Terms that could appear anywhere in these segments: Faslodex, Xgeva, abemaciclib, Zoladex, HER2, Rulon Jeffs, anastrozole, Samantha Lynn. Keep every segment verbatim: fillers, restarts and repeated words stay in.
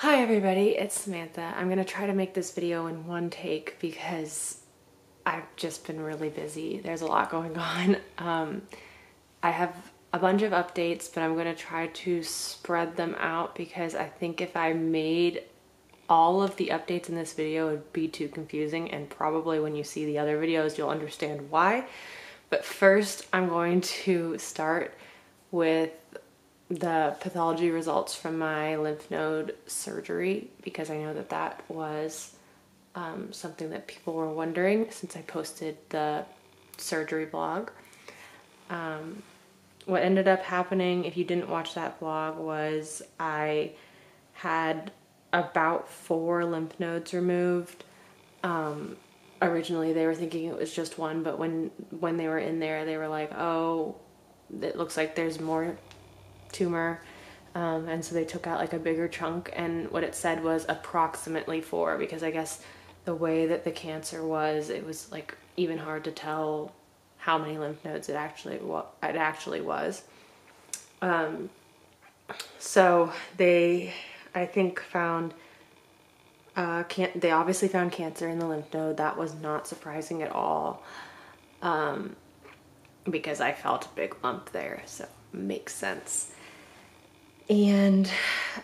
Hi everybody, it's Samantha. I'm gonna try to make this video in one take because I've just been really busy. There's a lot going on. Um, I have a bunch of updates, but I'm gonna try to spread them out because I think if I made all of the updates in this video, it'd be too confusing, and probably when you see the other videos, you'll understand why. But first, I'm going to start with the pathology results from my lymph node surgery, because I know that that was um, something that people were wondering since I posted the surgery vlog. Um, what ended up happening, if you didn't watch that vlog, was I had about four lymph nodes removed. Um, originally they were thinking it was just one, but when, when they were in there, they were like, oh, it looks like there's more tumor, um, and so they took out like a bigger chunk, and what it said was approximately four, because I guess the way that the cancer was, it was like even hard to tell how many lymph nodes it actually wa it actually was. Um, so they, I think, found uh, can they obviously found cancer in the lymph node. That was not surprising at all, um, because I felt a big lump there, so makes sense. And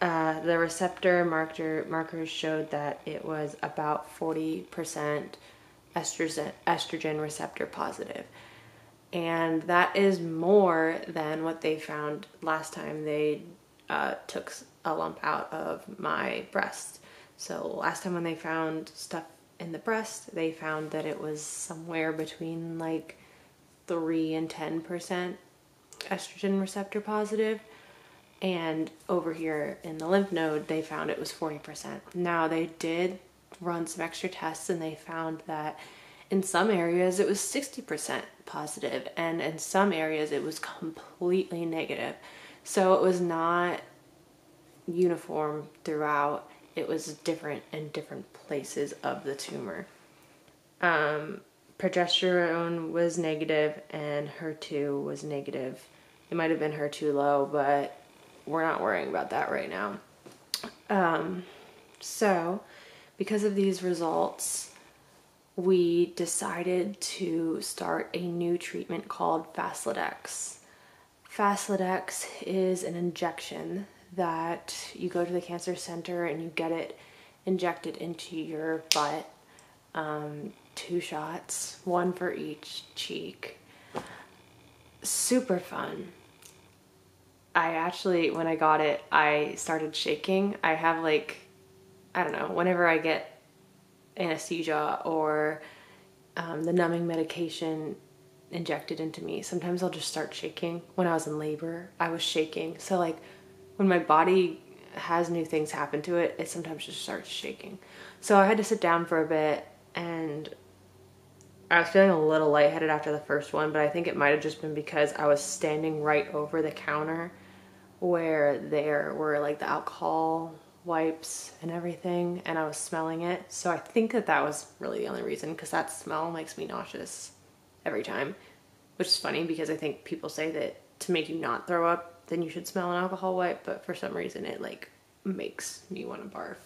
uh, the receptor marker, markers showed that it was about forty percent estrogen, estrogen receptor positive. And that is more than what they found last time they uh, took a lump out of my breast. So last time when they found stuff in the breast, they found that it was somewhere between like three and ten percent estrogen receptor positive. And over here in the lymph node, they found it was forty percent. Now they did run some extra tests, and they found that in some areas it was sixty percent positive, and in some areas it was completely negative. So it was not uniform throughout. It was different in different places of the tumor. Um, progesterone was negative and H E R two was negative. It might have been H E R two low, but we're not worrying about that right now. Um, so because of these results, we decided to start a new treatment called Faslodex. Faslodex is an injection that you go to the cancer center and you get it injected into your butt, um, two shots, one for each cheek. Super fun. I actually, when I got it, I started shaking. I have like, I don't know, whenever I get anesthesia or um, the numbing medication injected into me, sometimes I'll just start shaking. When I was in labor, I was shaking. So like when my body has new things happen to it, it sometimes just starts shaking. So I had to sit down for a bit, and I was feeling a little lightheaded after the first one, but I think it might have just been because I was standing right over the counter where there were like the alcohol wipes and everything, and I was smelling it. So I think that that was really the only reason, because that smell makes me nauseous every time, which is funny because I think people say that to make you not throw up, then you should smell an alcohol wipe, but for some reason it like makes me want to barf.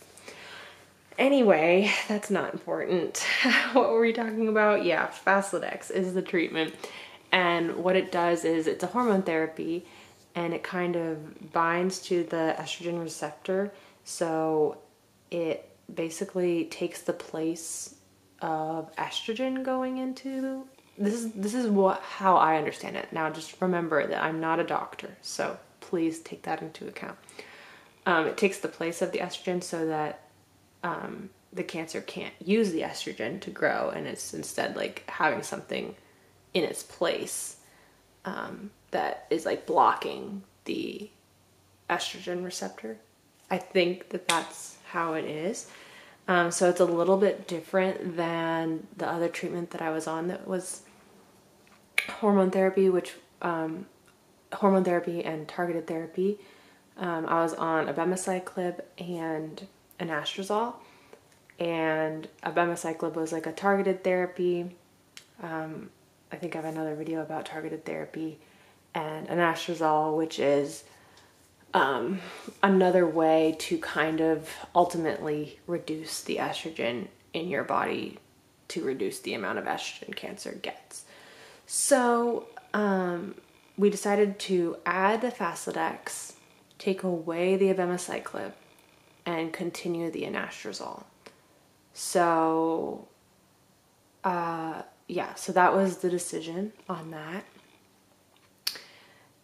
Anyway, that's not important. What were we talking about? Yeah, Faslodex is the treatment. And what it does is it's a hormone therapy, and it kind of binds to the estrogen receptor. So it basically takes the place of estrogen going into, this is, this is what, how I understand it. Now just remember that I'm not a doctor, so please take that into account. Um, it takes the place of the estrogen so that Um, the cancer can't use the estrogen to grow, and it's instead like having something in its place um, that is like blocking the estrogen receptor. I think that that's how it is. Um, so it's a little bit different than the other treatment that I was on, that was hormone therapy, which um, hormone therapy and targeted therapy. Um, I was on abemaciclib and anastrozole, and abemaciclib was like a targeted therapy. Um, I think I have another video about targeted therapy, and anastrozole, which is um, another way to kind of ultimately reduce the estrogen in your body to reduce the amount of estrogen cancer gets. So um, we decided to add the Faslodex, take away the abemaciclib, and continue the anastrozole. So uh, yeah, so that was the decision on that,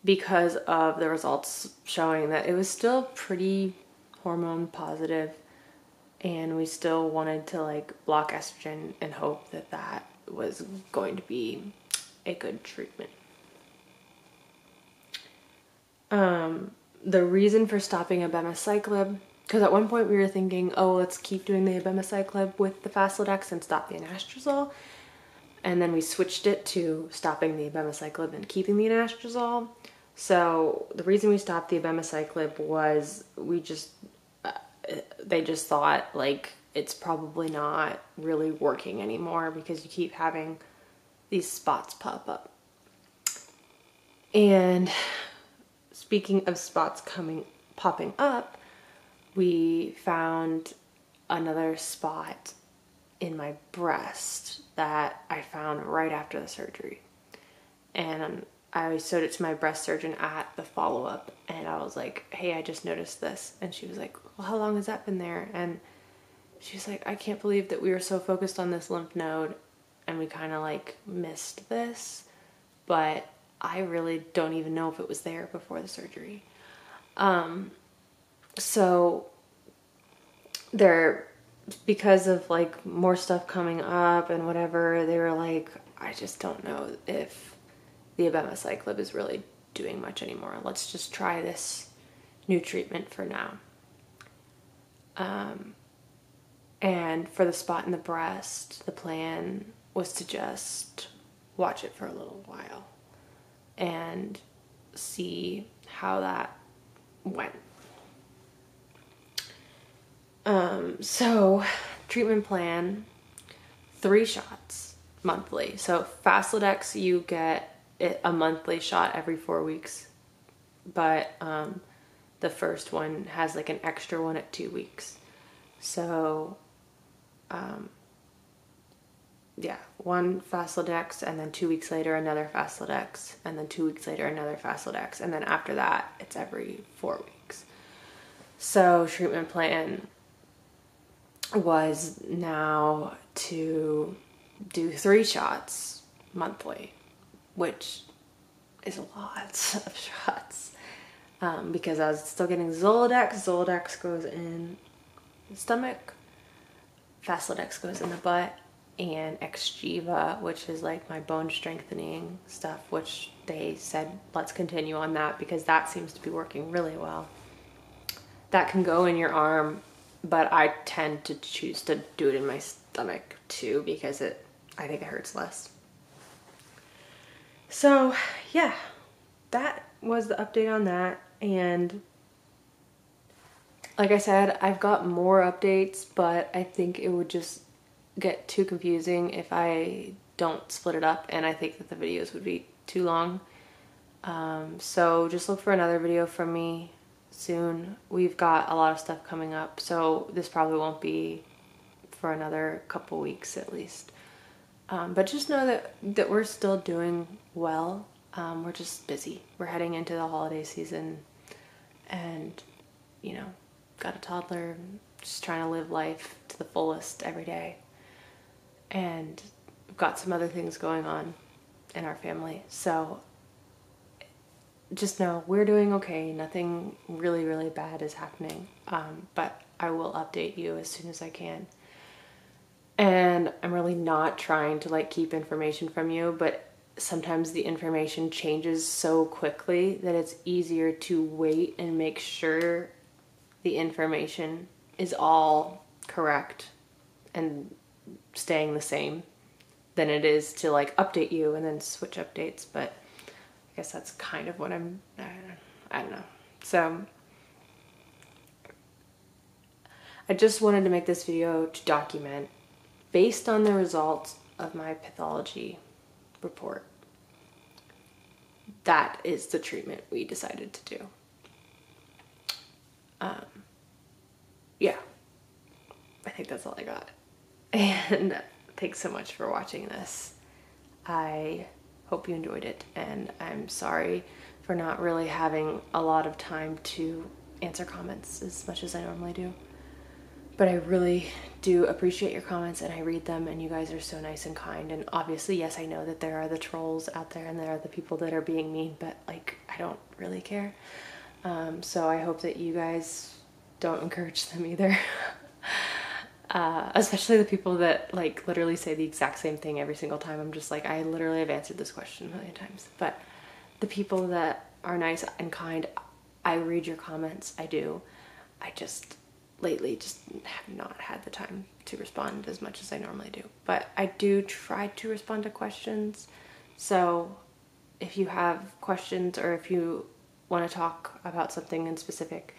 because of the results showing that it was still pretty hormone positive, and we still wanted to like block estrogen and hope that that was going to be a good treatment. Um, the reason for stopping abemaciclib, because at one point we were thinking, oh, let's keep doing the abemaciclib with the Faslodex and stop the anastrozole. And then we switched it to stopping the abemaciclib and keeping the anastrozole. So the reason we stopped the abemaciclib was we just, uh, they just thought like it's probably not really working anymore because you keep having these spots pop up. And speaking of spots coming, popping up, we found another spot in my breast that I found right after the surgery. And I showed it to my breast surgeon at the follow-up, and I was like, hey, I just noticed this. And she was like, well, how long has that been there? And she was like, I can't believe that we were so focused on this lymph node and we kind of like missed this, but I really don't even know if it was there before the surgery. Um, So they're, because of like more stuff coming up and whatever, they were like, I just don't know if the abemaciclib is really doing much anymore. Let's just try this new treatment for now. Um, and for the spot in the breast, the plan was to just watch it for a little while and see how that went. Um, so treatment plan, three shots monthly. So Faslodex, you get it a monthly shot every four weeks, but, um, the first one has like an extra one at two weeks. So, um, yeah, one Faslodex, and then two weeks later, another Faslodex, and then two weeks later, another Faslodex. And then after that, it's every four weeks. So treatment plan was now to do three shots monthly, which is a lot of shots, um, because I was still getting Zoladex. Zoladex goes in the stomach, Faslodex goes in the butt, and Xgeva, which is like my bone strengthening stuff, which they said, let's continue on that because that seems to be working really well. That can go in your arm, but I tend to choose to do it in my stomach too, because it, I think it hurts less. So yeah, that was the update on that. And like I said, I've got more updates, but I think it would just get too confusing if I don't split it up, and I think that the videos would be too long. Um, so just look for another video from me soon. We've got a lot of stuff coming up, so this probably won't be for another couple weeks at least. Um, but just know that that we're still doing well. Um, we're just busy. We're heading into the holiday season, and you know, got a toddler, just trying to live life to the fullest every day. And we've got some other things going on in our family, so just know we're doing okay. Nothing really, really bad is happening. Um, but I will update you as soon as I can. And I'm really not trying to like keep information from you, but sometimes the information changes so quickly that it's easier to wait and make sure the information is all correct and staying the same than it is to like update you and then switch updates. But I guess that's kind of what I'm, I don't know, I don't know. So I just wanted to make this video to document, based on the results of my pathology report, that is the treatment we decided to do. um, yeah, I think that's all I got. And thanks so much for watching this. I hope you enjoyed it, and I'm sorry for not really having a lot of time to answer comments as much as I normally do. But I really do appreciate your comments, and I read them, and you guys are so nice and kind. And obviously, yes, I know that there are the trolls out there and there are the people that are being mean, but like, I don't really care. Um, so I hope that you guys don't encourage them either. Uh, especially the people that like literally say the exact same thing every single time. I'm just like, I literally have answered this question a million times. But the people that are nice and kind, I read your comments, I do. I just lately just have not had the time to respond as much as I normally do. But I do try to respond to questions. So if you have questions, or if you want to talk about something in specific,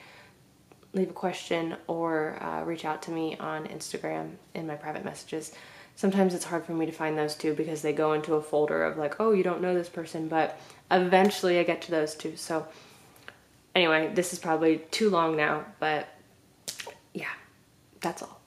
leave a question or uh, reach out to me on Instagram in my private messages. Sometimes it's hard for me to find those too, because they go into a folder of like, oh, you don't know this person, but eventually I get to those too. So anyway, this is probably too long now, but yeah, that's all.